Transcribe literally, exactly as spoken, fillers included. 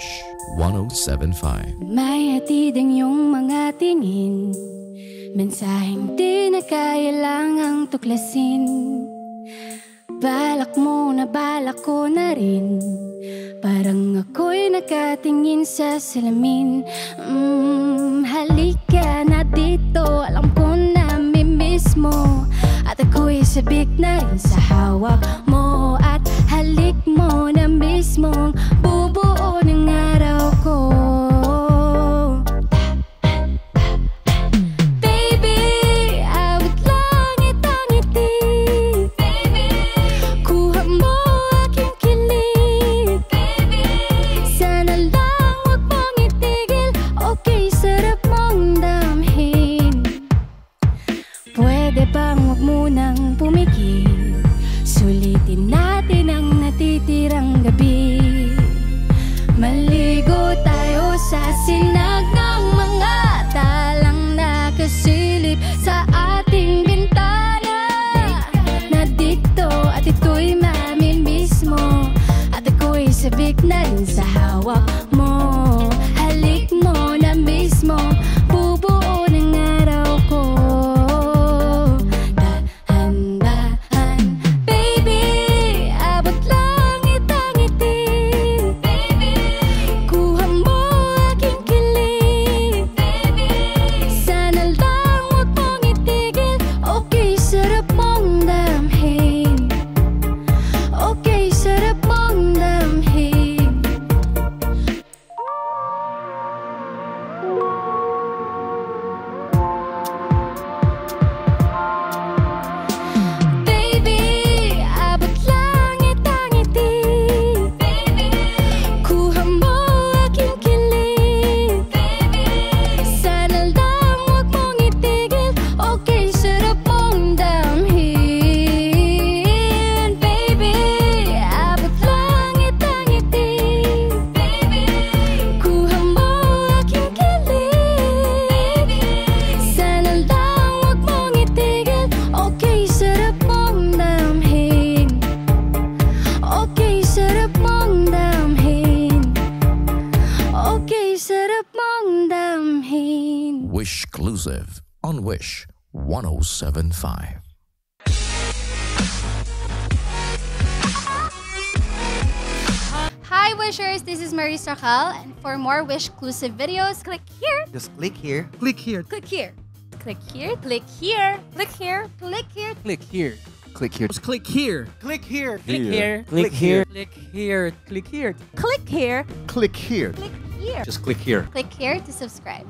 Wish one oh seven point five. May hatid ang iyong mga tingin, mensaheng di na kailangang tuklasin. Balak mo na balak ko na rin, parang ako'y nakatingin sa salamin. mm, Halika na dito, alam ko na mimiss mo, at ako'y sabik na rin sa hawak mo. At halik mo na mismong bubuo ng araw ko. Sulitin natin ang natitirang gabi, maligo tayo sa sinag ng mga talang nakasilip sa ating bintana. Nandito at ito'y mamimiss mo, at ako'y sabik na rin sa hawak mo. Halik mo na mismo, bubuo ng araw ko. Wish exclusive on Wish one oh seven point five. Hi Wishers, this is Maris Racal, and for more Wish exclusive videos, click here. Just click here. Click here. Click here. Click here. Click here. Click here. Click here. Click here. Click here. Just click here. Click here. Click here. Click here. Click here. Click here. Click here. Click here. Click here. Just click here. Click here to subscribe.